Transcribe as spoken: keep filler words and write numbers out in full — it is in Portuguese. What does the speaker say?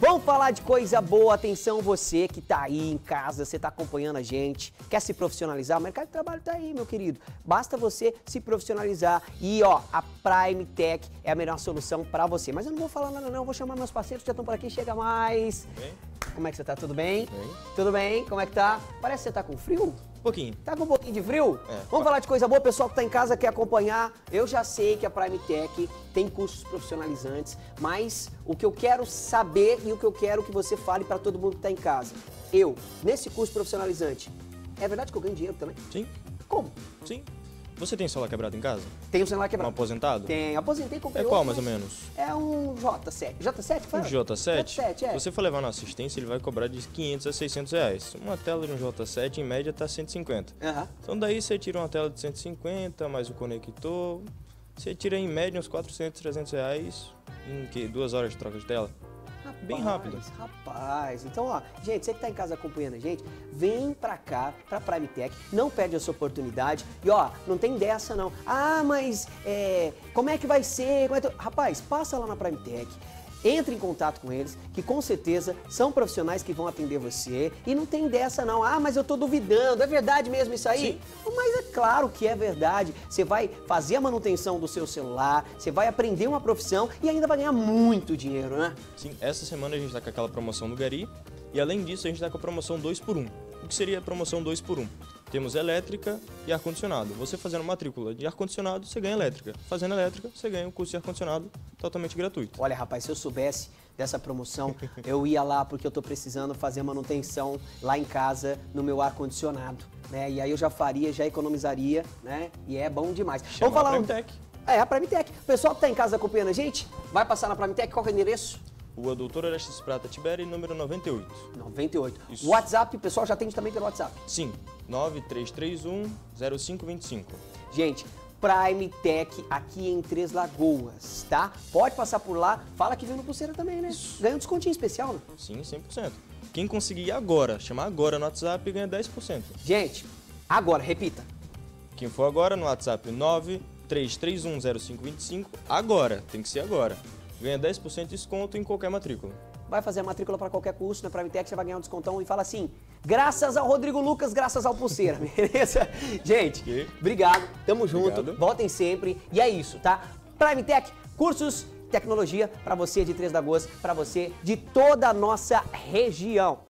Vamos falar de coisa boa. Atenção você que tá aí em casa, você tá acompanhando a gente, quer se profissionalizar, o mercado de trabalho tá aí, meu querido. Basta você se profissionalizar e, ó, a Prime Tech é a melhor solução pra você. Mas eu não vou falar nada não, eu vou chamar meus parceiros que já estão por aqui, chega mais. Bem? Como é que você tá? Tudo bem? bem? Tudo bem? Como é que tá? Parece que você tá com frio? Um pouquinho. Tá com um pouquinho de frio? É, Vamos tá. falar de coisa boa, pessoal que tá em casa, quer acompanhar. Eu já sei que a Prime Tech tem cursos profissionalizantes, mas o que eu quero saber e o que eu quero que você fale para todo mundo que tá em casa. Eu, nesse curso profissionalizante, é verdade que eu ganho dinheiro também? Sim. Como? Sim. Você tem celular quebrado em casa? Tenho celular quebrado. Um aposentado? Tem, aposentei, comprei. É qual, outro, mais ou menos? É um J sete. J sete, fala? Um J sete? J sete, é. Se você for levar na assistência, ele vai cobrar de quinhentos a seiscentos reais. Uma tela de um J sete, em média, tá cento e cinquenta. Uhum. Então, daí você tira uma tela de cento e cinquenta, mais o conector. Você tira, em média, uns quatrocentos, trezentos reais em que? Duas horas de troca de tela. Rapaz, bem rápido. Rapaz, então ó, gente, você que tá em casa acompanhando a gente, vem pra cá, pra Prime Tech, não perde essa oportunidade e ó, não tem dessa não. Ah, mas é, como é que vai ser? Como é que... Rapaz, passa lá na Prime Tech, entre em contato com eles, que com certeza são profissionais que vão atender você e não tem dessa não. Ah, mas eu tô duvidando, é verdade mesmo isso aí? Sim. Mas é claro que é verdade. Você vai fazer a manutenção do seu celular, você vai aprender uma profissão e ainda vai ganhar muito dinheiro, né? Sim, essa semana a gente tá com aquela promoção do Gari e além disso a gente tá com a promoção dois por um. O que seria a promoção dois por um? Temos elétrica e ar-condicionado. Você fazendo matrícula de ar-condicionado, você ganha elétrica. Fazendo elétrica, você ganha um curso de ar-condicionado totalmente gratuito. Olha, rapaz, se eu soubesse dessa promoção, eu ia lá porque eu tô precisando fazer manutenção lá em casa no meu ar-condicionado, né? E aí eu já faria, já economizaria, né? E é bom demais. Chama. Vamos falar a Prime Tech. É, a Prime Tech. O pessoal que tá em casa acompanhando a gente, vai passar na Prime Tech. Qual que é o endereço? Rua Doutor Orestes Prata Tiberi, número noventa e oito. noventa e oito. Isso. WhatsApp, o pessoal já atende também pelo WhatsApp? Sim, nove três três um, zero cinco dois cinco. Gente, Prime Tech aqui em Três Lagoas, tá? Pode passar por lá, fala que viu no Pulseira também, né? Isso. Ganha um descontinho especial, né? Sim, cem por cento. Quem conseguir agora, chamar agora no WhatsApp, ganha dez por cento. Gente, agora, repita. Quem for agora no WhatsApp, nove três três um, zero cinco dois cinco, agora, tem que ser agora. Ganha dez por cento de desconto em qualquer matrícula. Vai fazer a matrícula para qualquer curso, na Prime Tech você vai ganhar um descontão e fala assim, graças ao Rodrigo Lucas, graças ao Pulseira, beleza? Gente, okay. Obrigado, tamo junto, obrigado. Voltem sempre e é isso, tá? Prime Tech, cursos, tecnologia para você de Três Lagoas, para você de toda a nossa região.